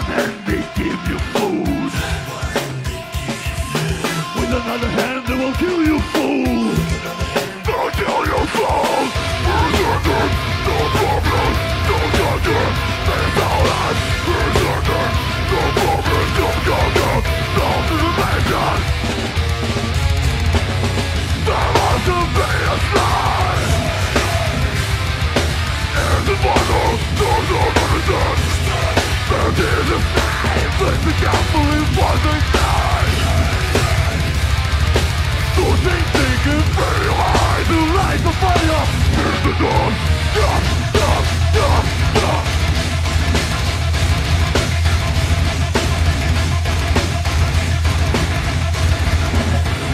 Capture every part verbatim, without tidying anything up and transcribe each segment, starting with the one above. one hand they give you food, with another hand they will kill you, fool. Don't kill your fool. Berserker, no problem, no doctor. They found us. Berserker, no problem, no doctor. No information. There must be a sign. And the bottle, no, no, no, no. There is a fame, please be careful, it wasn't mine. Don't think they can feel high, the light of fire. Here's the dawn, stop, stop, stop, stop.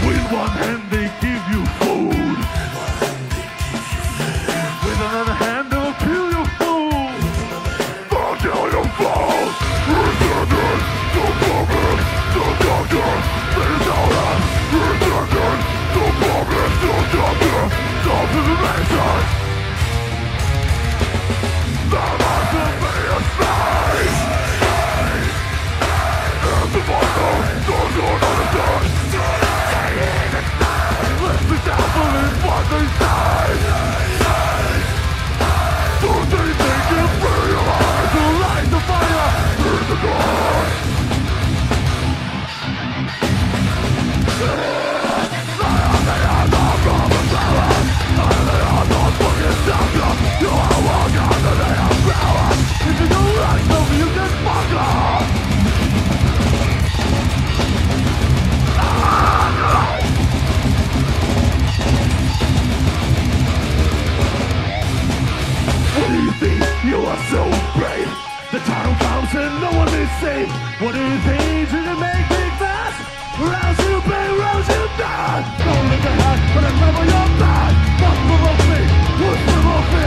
With one hand they give you food, with another hand they'll kill you, fool. Don't kill your fool. What do you think? Did it make me fast? Rouse you bang, rouse you down. Don't look ahead, but I remember your bad. What provoke me? What provoke me?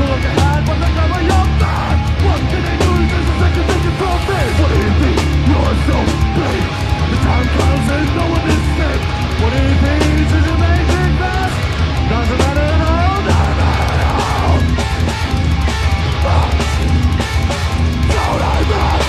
You look ahead, but I remember your bad. What can I do? There's a second thing you throw me. What do you think? You're so big. The time comes and no one is safe. What do you think? Did it make me fast? Doesn't matter how, doesn't matter how. Don't I run?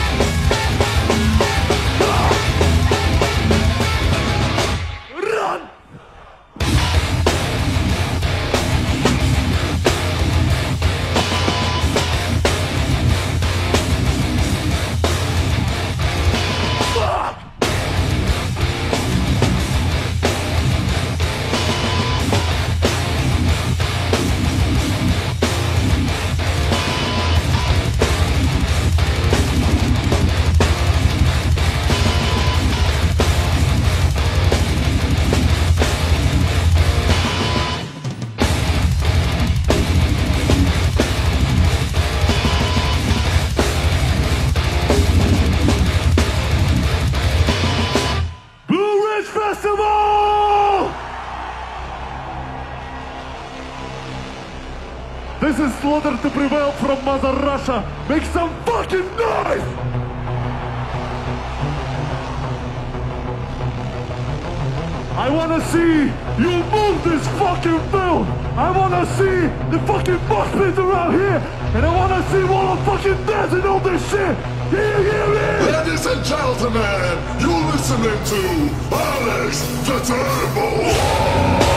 This is Slaughter to Prevail from Mother Russia. Make some fucking noise! I wanna see you move this fucking film! I wanna see the fucking box pits around here! And I wanna see all the fucking death and all this shit! Can you hear me? Ladies and gentlemen, you're listening to Alex the Terrible!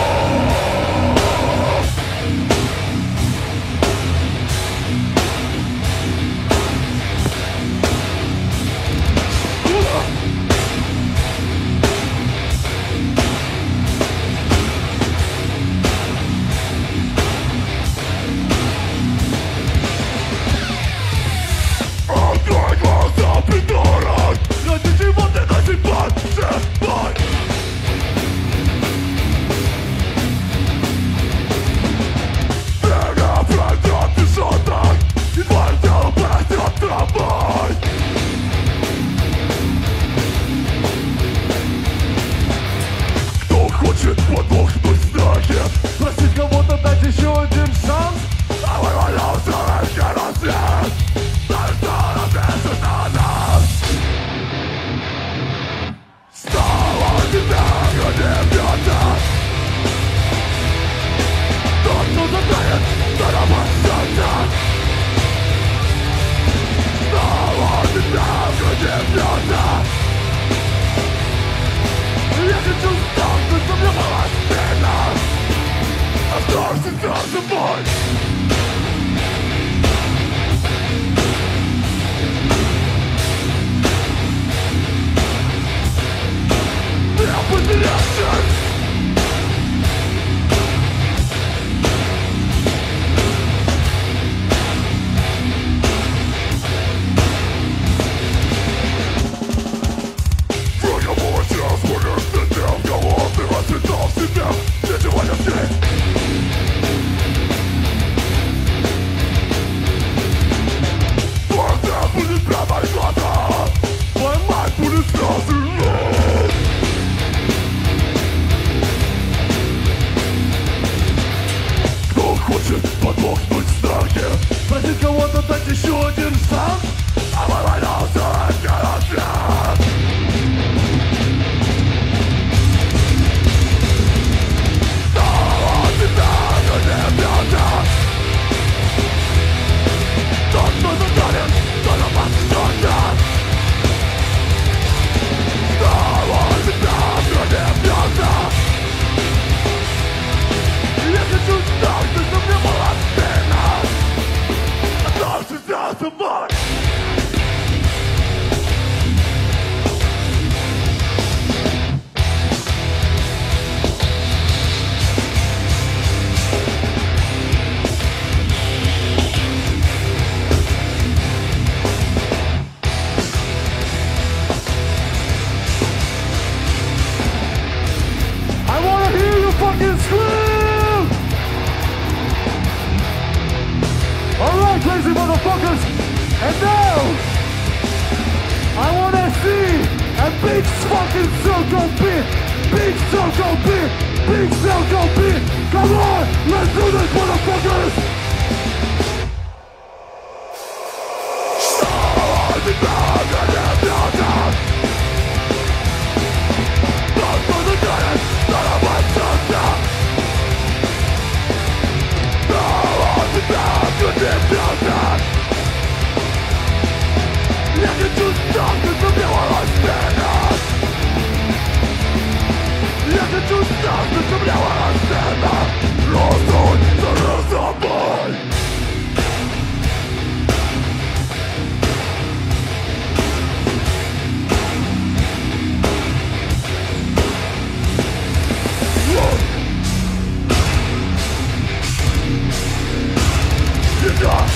But just by я не кого-то, дать еще один шанс. А мы войдемся в город. Того тебя не бьется. Тот, кто задавит, кто на вас ждет. Того тебя не бьется. Я хочу так, чтобы мне была спина. Don't you tell somebody. I want to hear you fucking scream. Alright, crazy motherfuckers, and now I wanna see a big fucking circle beat, big circle beat, big circle beat. Come on, let's do this, motherfuckers. You're dead, you're dead. Я хочу танки, чтобы велась венос. Я хочу танки, чтобы велась венос. Раздуйся, разобой. God.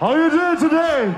How you doing today?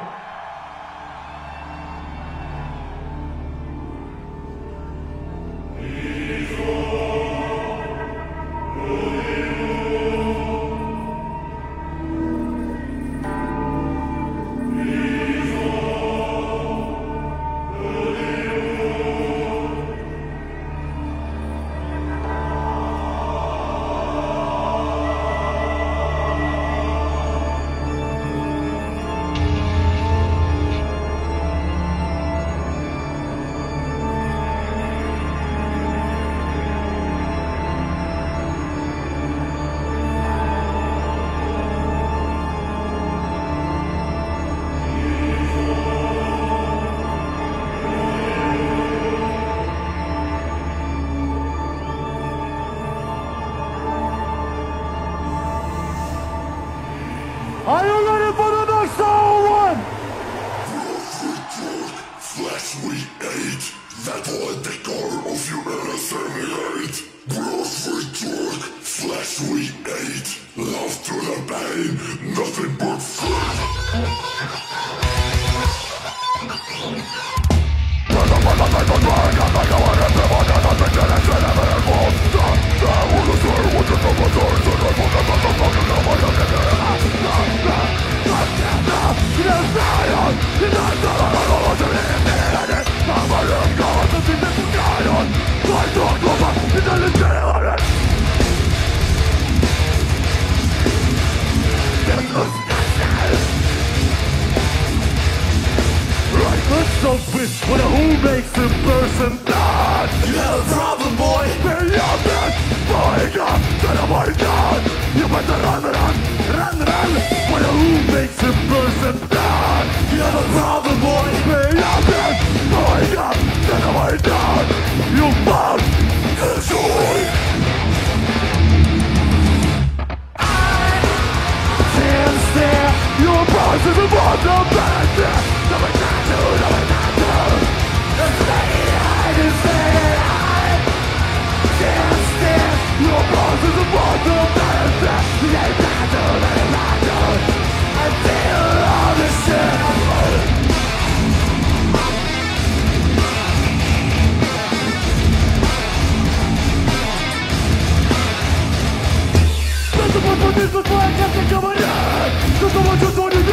Just the ones who don't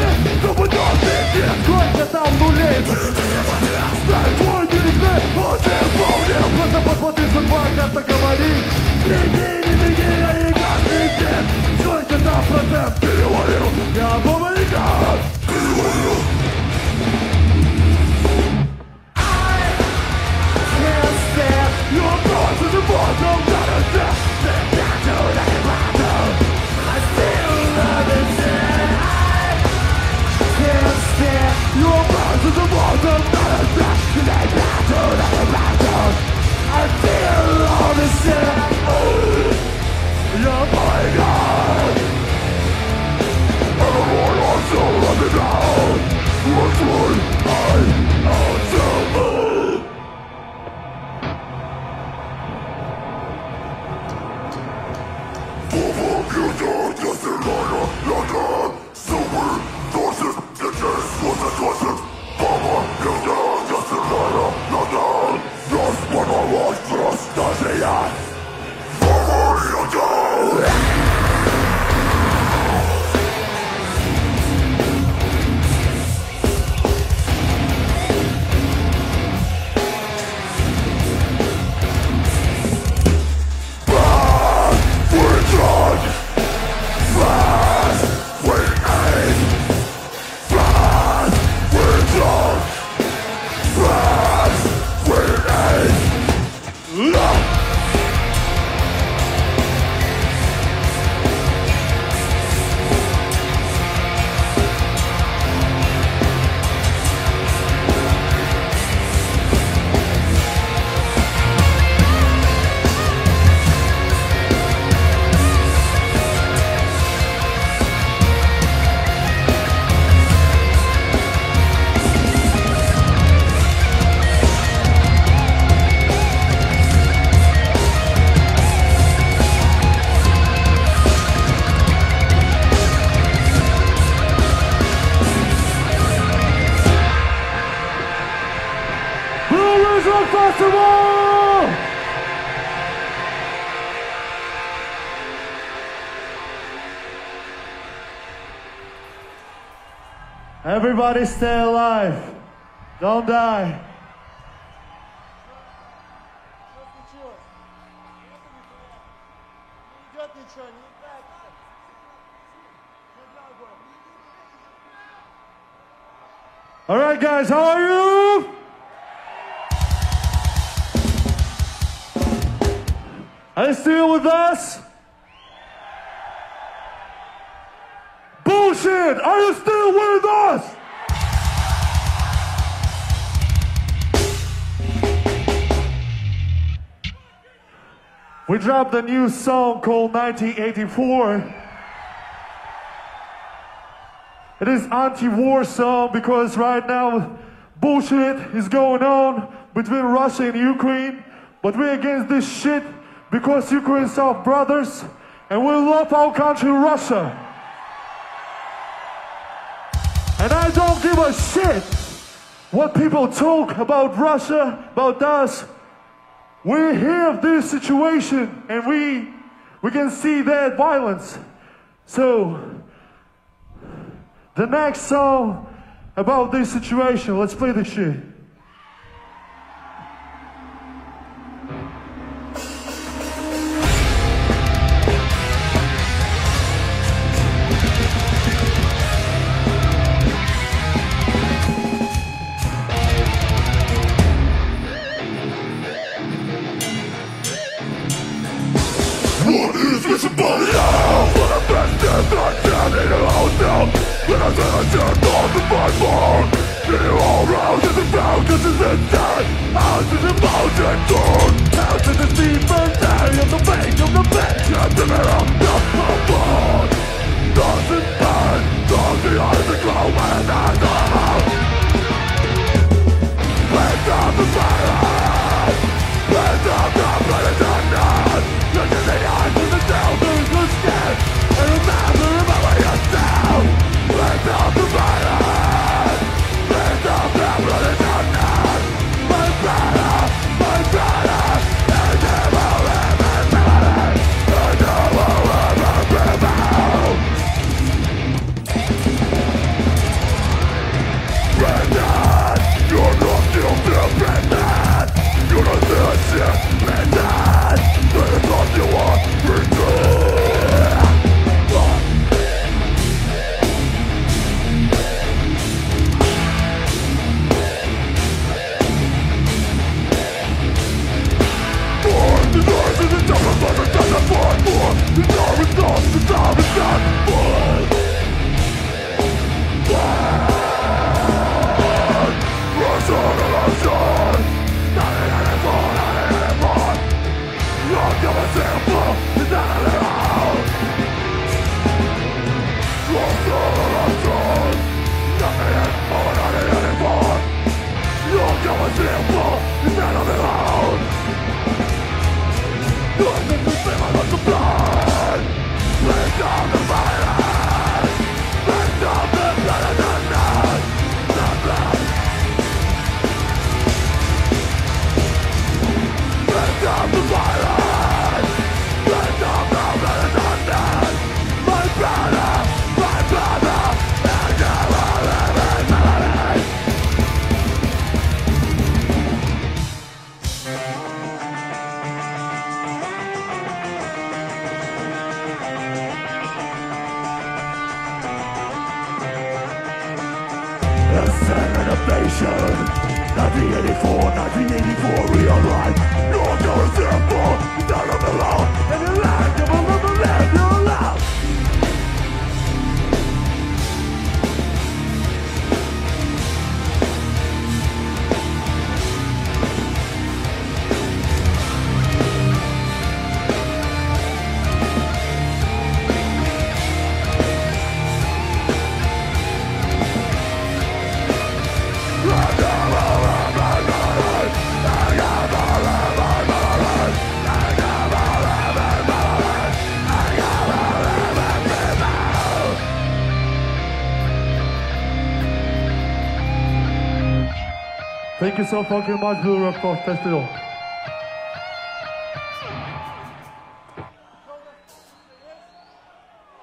Everybody stay alive. Don't die. All right, guys, how are you? Are you still with us? Bullshit! Are you still with us? We dropped a new song called nineteen eighty-four. It is anti-war song because right now bullshit is going on between Russia and Ukraine. But we're against this shit because Ukraine's our brothers and we love our country Russia. And I don't give a shit what people talk about Russia, about us. We have this situation and we we can see that violence. So the next song about this situation, let's play this shit. My brother, my brother, and the Nation. nineteen eighty-four, nineteen eighty-four, real life. No, there is therefore none of the law and the life that will never last, no love. Thank you so fucking much, Blue Rock Folk Festival.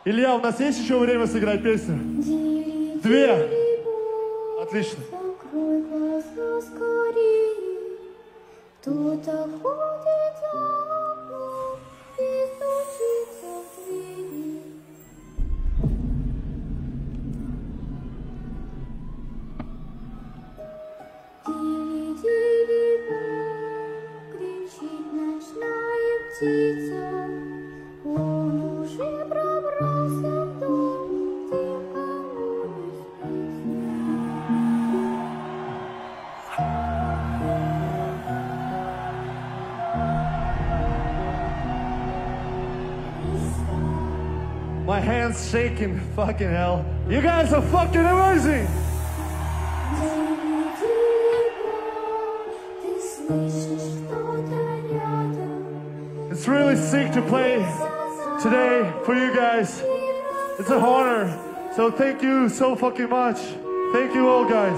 Илья, у нас есть еще время сыграть песню? Две. Отлично. My hands shaking, fucking hell. You guys are fucking amazing! It's really sick to play today for you guys. It's an honor. So thank you so fucking much. Thank you all, guys.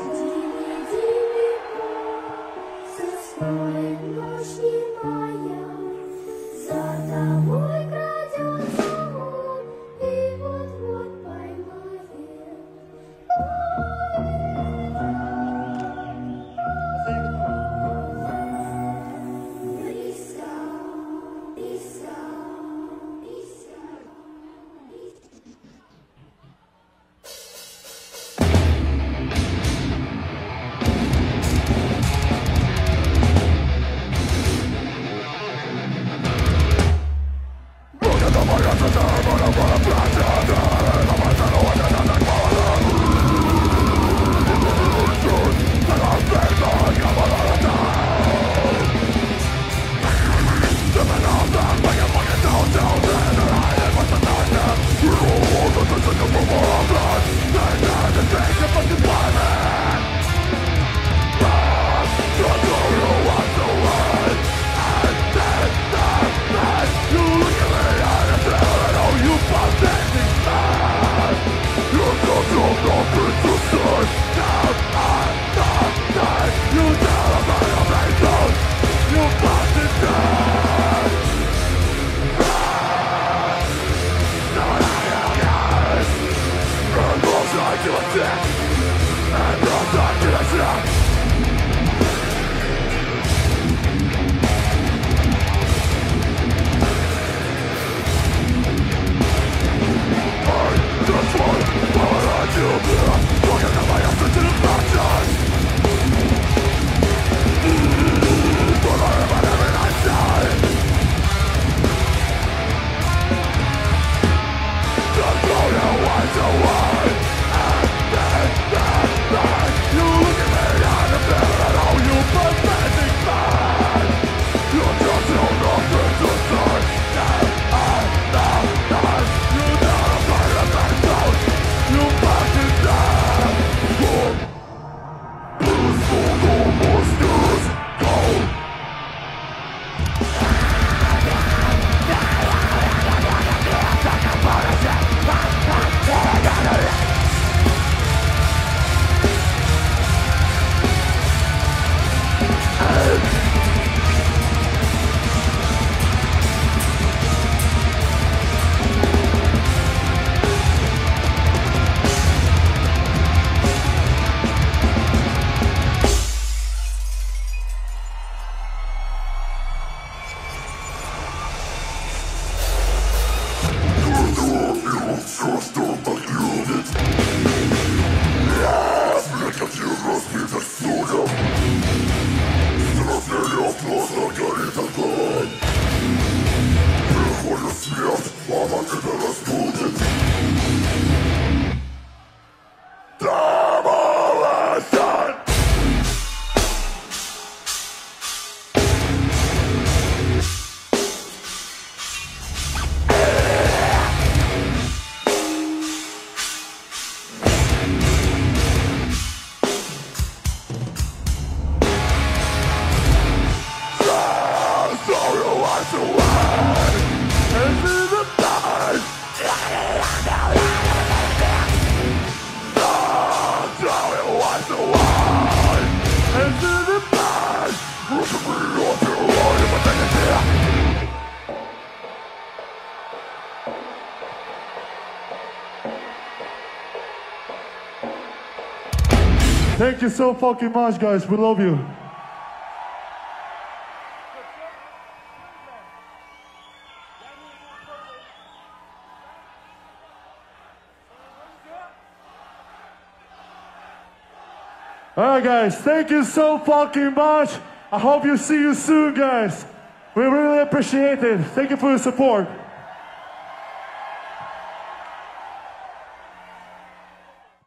Just Thank you so fucking much, guys. We love you. Alright, guys. Thank you so fucking much. I hope you see you soon, guys. We really appreciate it. Thank you for your support.